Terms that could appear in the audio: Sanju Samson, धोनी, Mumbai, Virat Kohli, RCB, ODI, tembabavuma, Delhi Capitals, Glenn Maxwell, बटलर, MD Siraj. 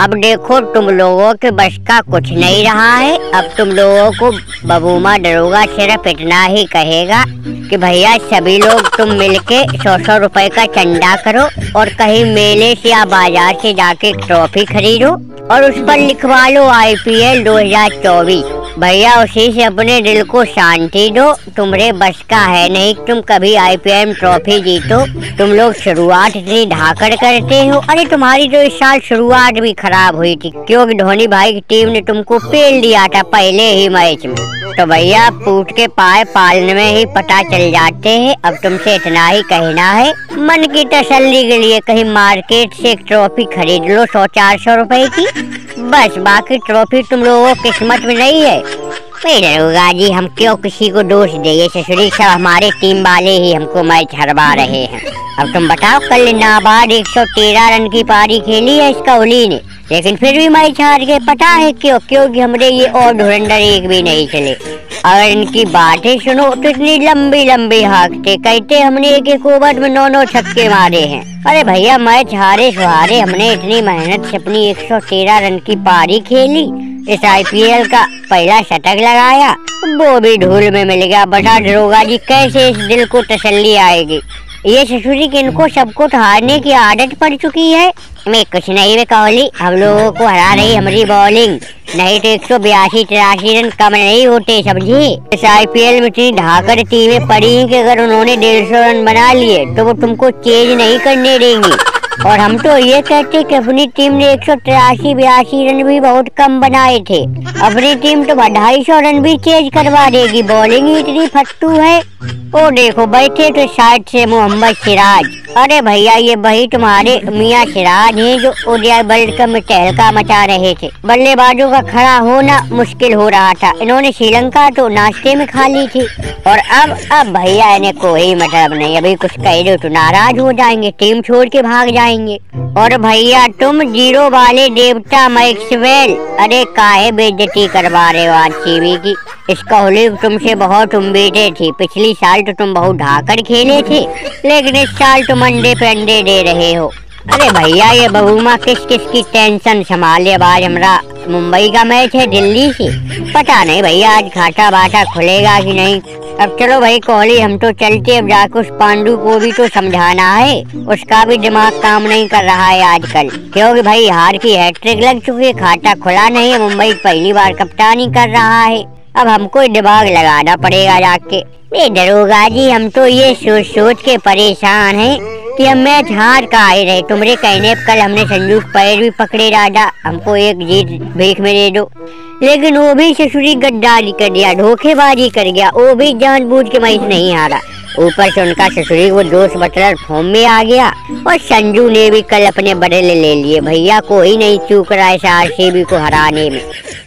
अब देखो तुम लोगों के बस का कुछ नहीं रहा है। अब तुम लोगों को बबूमा दरोगा सिर्फ इतना ही कहेगा कि भैया सभी लोग तुम मिलके 100-100 रुपए का चंदा करो और कहीं मेले से या बाजार से जाके ट्रॉफी खरीदो और उस पर लिखवा लो IPL 2024। भैया उसी से अपने दिल को शांति दो। तुम्हारे बस का है नहीं तुम कभी IPL ट्रॉफी जीतो। तुम लोग शुरुआत इतनी धाकड़ करते हो। अरे तुम्हारी तो इस साल शुरुआत भी खराब हुई थी क्योंकि धोनी भाई की टीम ने तुमको पेल दिया था पहले ही मैच में। तो भैया पूट के पाए पालने में ही पता चल जाते हैं। अब तुमसे इतना ही कहना है मन की तसल्ली के लिए कहीं मार्केट से एक ट्रॉफी खरीद लो 100-400 रुपए की। बस बाकी ट्रॉफी तुम लोगों की किस्मत में नहीं है। दरोगा जी हम क्यों किसी को दोष देंगे, ससुरी सब हमारे टीम वाले ही हमको मैच हरवा रहे हैं। अब तुम बताओ कल नाबाद 113 रन की पारी खेली है इसका कोहली ने लेकिन फिर भी मैच हार गए। पता है क्यों? क्योंकि हमने ये और धुरंधर एक भी नहीं चले। अगर इनकी बातें सुनो तो इतनी लंबी लंबी हाँकते कहते हमने एक ओवर में 9-9 छक्के मारे हैं। अरे भैया मैच हारे सुहारे हमने इतनी मेहनत से अपनी 113 रन की पारी खेली, इस IPL का पहला शतक लगाया, वो भी धूल में मिल गया। बता दरोगा जी कैसे इस दिल को तसल्ली आएगी। ये ससुरी के इनको सबको हारने की आदत पड़ चुकी है। मैं कुछ नहीं बे कोहली, हम लोगों को हरा रही हमारी बॉलिंग, नहीं तो 182-83 रन कम नहीं होते समझी। इस IPL में इतनी धाकड़ टीमें पड़ी कि अगर उन्होंने 150 रन बना लिए तो वो तुमको चेंज नहीं करने देंगी। और हम तो ये कहते कि अपनी टीम ने 183-82 रन भी बहुत कम बनाए थे, अपनी टीम तो 250 रन भी चेज करवा देगी, बॉलिंग ही इतनी फट्टू है। ओ देखो बैठे तो साइड से मोहम्मद सिराज। अरे भैया ये वही तुम्हारे मियाँ सिराज हैं जो ODI वर्ल्ड कप में तहलका मचा रहे थे। बल्लेबाजों का खड़ा होना मुश्किल हो रहा था, इन्होंने श्रीलंका तो नाश्ते में खा ली थी। और अब भैया इन्हें कोई मतलब नहीं, अभी कुछ कह दो तो नाराज हो जाएंगे, टीम छोड़ के भाग जाएंगे। और भैया तुम जीरो वाले देवता मैक्सवेल, अरे काहे बेइज्जती करवा रहे हो RCB की। इस कोहली तुमसे बहुत उम्मीदें थी, पिछली साल तो तुम बहुत धाकड़ खेले थे लेकिन इस साल तुम अंडे पे अंडे दे रहे हो। अरे भैया ये बहुमा किस किस की टेंशन संभाले। अब आज हमारा मुंबई का मैच है दिल्ली से, पता नहीं भैया आज घाटा बाटा खुलेगा कि नहीं। अब चलो भाई कोहली हम तो चलते, अब जाकर उस पांडू को भी तो समझाना है, उसका भी दिमाग काम नहीं कर रहा है आजकल क्योंकि भाई हार की हैट्रिक लग चुकी है, घाटा खुला नहीं है, मुंबई पहली बार कप्तानी कर रहा है। अब हमको दिमाग लगाना पड़ेगा जाके। दरोगा जी हम तो ये सोच सोच के परेशान हैं कि हम मैच हार का आए रहे। तुम्हारे कहने पर कल हमने संजू पैर भी पकड़े राजा, हमको एक जीत भीख में दे दो, लेकिन वो भी ससुरी गद्दारी कर दिया, धोखेबाजी कर गया, वो भी जानबूझ के मैच नहीं हारा। ऊपर से उनका ससुरी वो दोस्त बटलर फॉर्म में आ गया और संजू ने भी कल अपने बदले ले लिए। भैया कोई नहीं चूक रहा है RCB को हराने में।